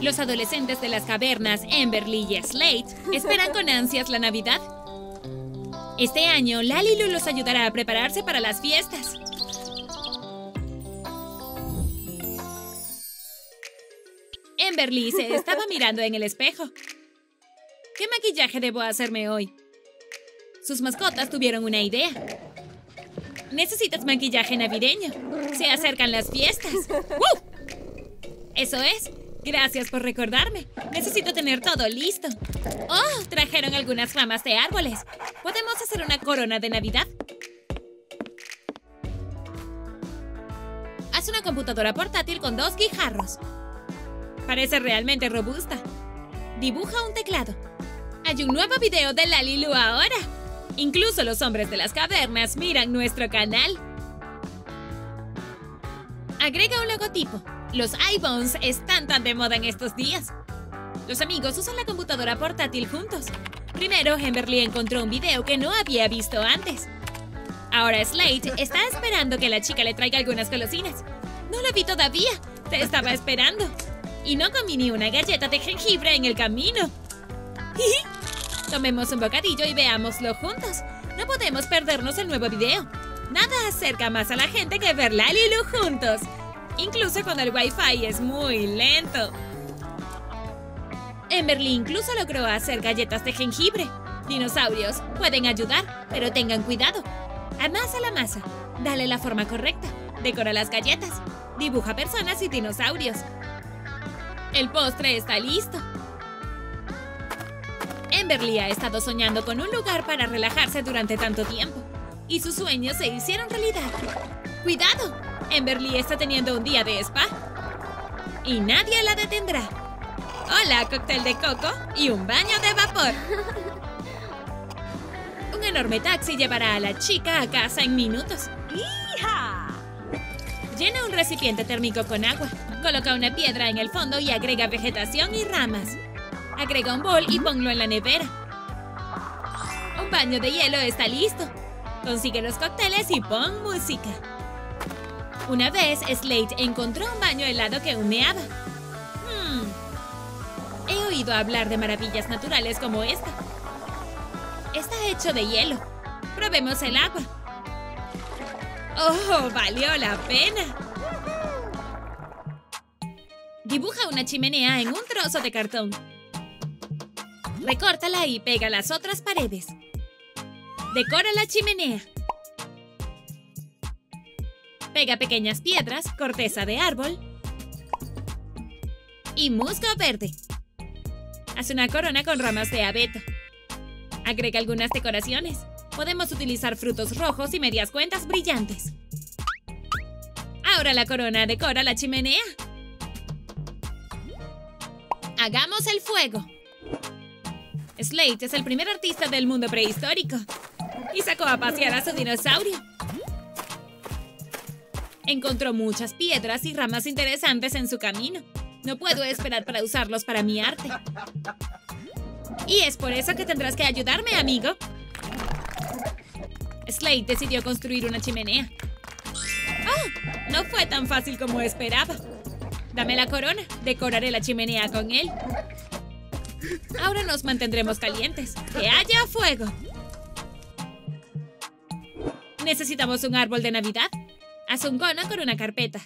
Los adolescentes de las cavernas Emberly y Slate esperan con ansias la Navidad. Este año, LaLiLu los ayudará a prepararse para las fiestas. Kimberly se estaba mirando en el espejo. ¿Qué maquillaje debo hacerme hoy? Sus mascotas tuvieron una idea. Necesitas maquillaje navideño. Se acercan las fiestas. ¡Wow! Eso es. Gracias por recordarme. Necesito tener todo listo. ¡Oh! Trajeron algunas ramas de árboles. ¿Podemos hacer una corona de Navidad? Haz una computadora portátil con 2 guijarros. Parece realmente robusta. Dibuja un teclado. Hay un nuevo video de LaLiLu ahora. Incluso los hombres de las cavernas miran nuestro canal. Agrega un logotipo. Los iPhones están tan de moda en estos días. Los amigos usan la computadora portátil juntos. Primero, Kimberly encontró un video que no había visto antes. Ahora Slate está esperando que la chica le traiga algunas golosinas. No lo vi todavía. Te estaba esperando. Y no comí ni una galleta de jengibre en el camino. Tomemos un bocadillo y veámoslo juntos. No podemos perdernos el nuevo video. Nada acerca más a la gente que ver LaLiLu juntos. Incluso cuando el Wi-Fi es muy lento. Emberly incluso logró hacer galletas de jengibre. Dinosaurios pueden ayudar, pero tengan cuidado. Amasa la masa. Dale la forma correcta. Decora las galletas. Dibuja personas y dinosaurios. El postre está listo. Kimberly ha estado soñando con un lugar para relajarse durante tanto tiempo. Y sus sueños se hicieron realidad. ¡Cuidado! Kimberly está teniendo un día de spa. Y nadie la detendrá. Hola, cóctel de coco y un baño de vapor. Un enorme taxi llevará a la chica a casa en minutos. ¡Hija! Llena un recipiente térmico con agua. Coloca una piedra en el fondo y agrega vegetación y ramas. Agrega un bol y ponlo en la nevera. Un baño de hielo está listo. Consigue los cócteles y pon música. Una vez, Slate encontró un baño helado que humeaba. He oído hablar de maravillas naturales como esta. Está hecho de hielo. Probemos el agua. ¡Oh, valió la pena! Dibuja una chimenea en un trozo de cartón. Recórtala y pega las otras paredes. Decora la chimenea. Pega pequeñas piedras, corteza de árbol y musgo verde. Haz una corona con ramas de abeto. Agrega algunas decoraciones. Podemos utilizar frutos rojos y medias cuentas brillantes. Ahora la corona decora la chimenea. ¡Hagamos el fuego! Slate es el primer artista del mundo prehistórico y sacó a pasear a su dinosaurio. Encontró muchas piedras y ramas interesantes en su camino. No puedo esperar para usarlos para mi arte. Y es por eso que tendrás que ayudarme, amigo. Slate decidió construir una chimenea. ¡Oh! No fue tan fácil como esperaba. Dame la corona. Decoraré la chimenea con él. Ahora nos mantendremos calientes. ¡Que haya fuego! Necesitamos un árbol de Navidad. Haz un cono con una carpeta.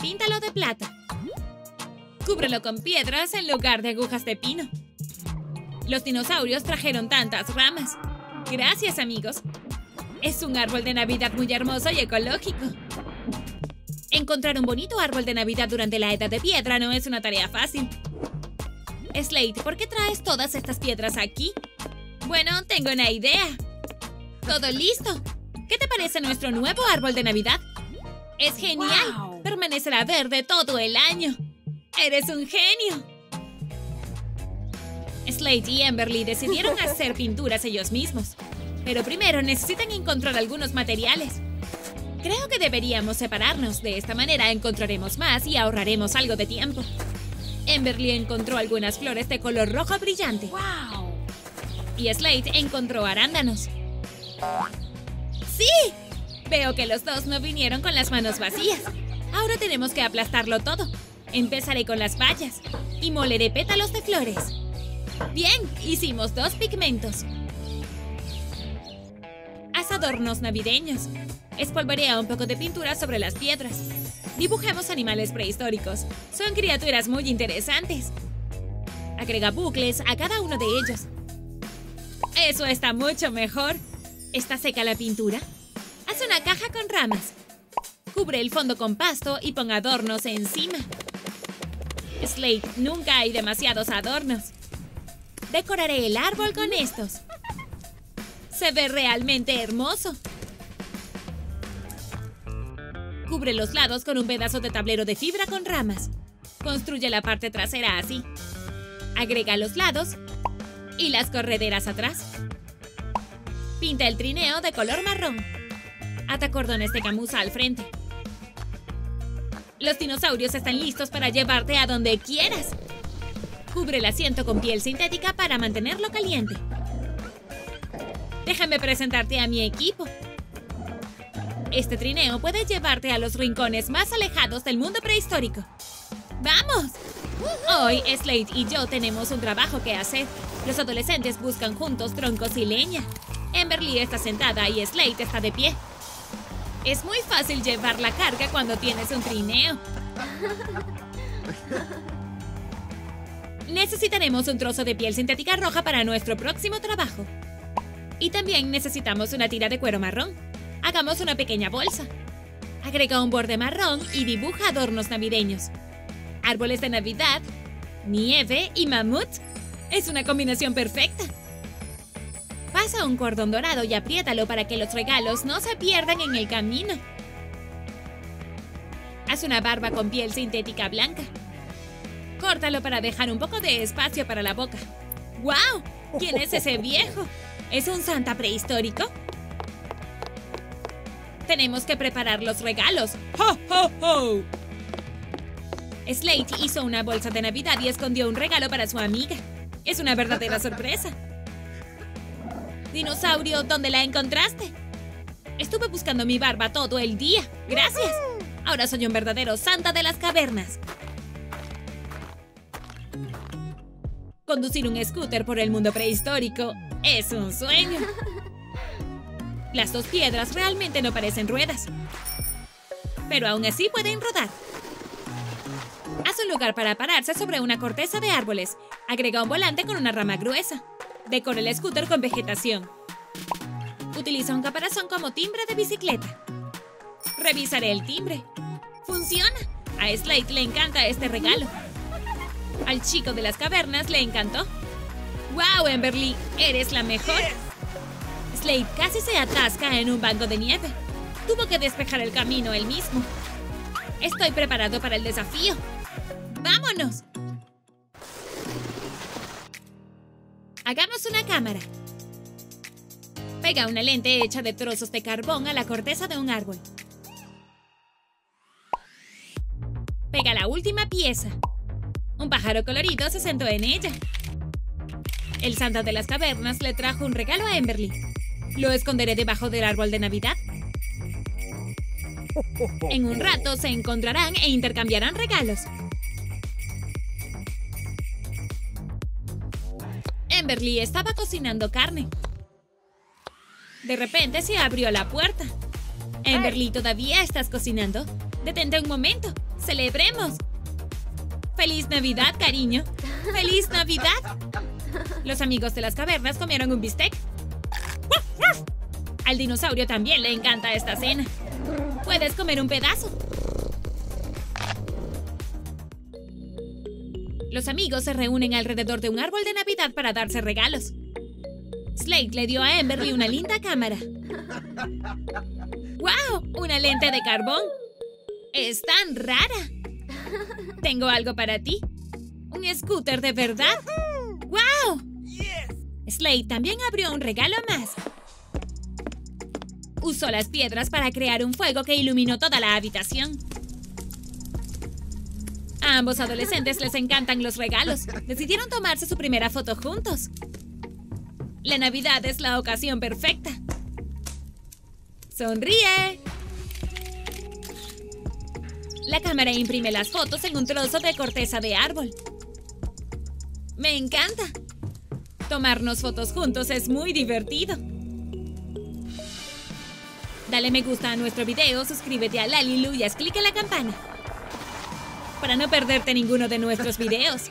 Píntalo de plata. Cúbrelo con piedras en lugar de agujas de pino. Los dinosaurios trajeron tantas ramas. Gracias, amigos. Es un árbol de Navidad muy hermoso y ecológico. Encontrar un bonito árbol de Navidad durante la Edad de Piedra no es una tarea fácil. Slate, ¿por qué traes todas estas piedras aquí? Bueno, tengo una idea. ¡Todo listo! ¿Qué te parece nuestro nuevo árbol de Navidad? ¡Es genial! Wow. Permanecerá verde todo el año. ¡Eres un genio! Slate y Kimberly decidieron hacer pinturas ellos mismos. Pero primero necesitan encontrar algunos materiales. Creo que deberíamos separarnos. De esta manera encontraremos más y ahorraremos algo de tiempo. Kimberly encontró algunas flores de color rojo brillante. ¡Wow! Y Slate encontró arándanos. ¡Sí! Veo que los dos no vinieron con las manos vacías. Ahora tenemos que aplastarlo todo. Empezaré con las bayas y moleré pétalos de flores. Bien, hicimos 2 pigmentos. Haz adornos navideños. Espolvorea un poco de pintura sobre las piedras. Dibujemos animales prehistóricos. Son criaturas muy interesantes. Agrega bucles a cada uno de ellos. ¡Eso está mucho mejor! ¿Está seca la pintura? Haz una caja con ramas. Cubre el fondo con pasto y pon adornos encima. Slate, nunca hay demasiados adornos. Decoraré el árbol con estos. Se ve realmente hermoso. Cubre los lados con un pedazo de tablero de fibra con ramas. Construye la parte trasera así. Agrega los lados y las correderas atrás. Pinta el trineo de color marrón. Ata cordones de gamuza al frente. Los dinosaurios están listos para llevarte a donde quieras. Cubre el asiento con piel sintética para mantenerlo caliente. Déjame presentarte a mi equipo. Este trineo puede llevarte a los rincones más alejados del mundo prehistórico. ¡Vamos! Hoy, Slate y yo tenemos un trabajo que hacer. Los adolescentes buscan juntos troncos y leña. Emberly está sentada y Slate está de pie. Es muy fácil llevar la carga cuando tienes un trineo. Necesitaremos un trozo de piel sintética roja para nuestro próximo trabajo. Y también necesitamos una tira de cuero marrón. Hagamos una pequeña bolsa. Agrega un borde marrón y dibuja adornos navideños. Árboles de Navidad, nieve y mamut. Es una combinación perfecta. Pasa un cordón dorado y apriétalo para que los regalos no se pierdan en el camino. Haz una barba con piel sintética blanca. Córtalo para dejar un poco de espacio para la boca. ¡Guau! ¿Quién es ese viejo? ¿Es un santa prehistórico? Tenemos que preparar los regalos. ¡Ho, ho, ho! Slate hizo una bolsa de Navidad y escondió un regalo para su amiga. Es una verdadera sorpresa. Dinosaurio, ¿dónde la encontraste? Estuve buscando mi barba todo el día. Gracias. Ahora soy un verdadero santa de las cavernas. Conducir un scooter por el mundo prehistórico es un sueño. Las 2 piedras realmente no parecen ruedas. Pero aún así pueden rodar. Haz un lugar para pararse sobre una corteza de árboles. Agrega un volante con una rama gruesa. Decora el scooter con vegetación. Utiliza un caparazón como timbre de bicicleta. Revisaré el timbre. ¡Funciona! A Slate le encanta este regalo. Al chico de las cavernas le encantó. ¡Wow, Emberly! ¡Eres la mejor! Slate casi se atasca en un banco de nieve. Tuvo que despejar el camino él mismo. Estoy preparado para el desafío. ¡Vámonos! Hagamos una cámara. Pega una lente hecha de trozos de carbón a la corteza de un árbol. Pega la última pieza. Un pájaro colorido se sentó en ella. El santa de las cavernas le trajo un regalo a Emberly. Lo esconderé debajo del árbol de Navidad. En un rato se encontrarán e intercambiarán regalos. Kimberly estaba cocinando carne. De repente se abrió la puerta. Emberly, ¿todavía estás cocinando? Detente un momento. ¡Celebremos! ¡Feliz Navidad, cariño! ¡Feliz Navidad! Los amigos de las cavernas comieron un bistec. Al dinosaurio también le encanta esta cena. Puedes comer un pedazo. Los amigos se reúnen alrededor de un árbol de Navidad para darse regalos. Slate le dio a Emberly una linda cámara. ¡Wow! ¡Una lente de carbón! ¡Es tan rara! Tengo algo para ti. ¡Un scooter de verdad! ¡Wow! Slate también abrió un regalo más. Usó las piedras para crear un fuego que iluminó toda la habitación. A ambos adolescentes les encantan los regalos. Decidieron tomarse su primera foto juntos. La Navidad es la ocasión perfecta. ¡Sonríe! La cámara imprime las fotos en un trozo de corteza de árbol. ¡Me encanta! Tomarnos fotos juntos es muy divertido. Dale me gusta a nuestro video, suscríbete a LaLiLu y haz clic en la campana para no perderte ninguno de nuestros videos.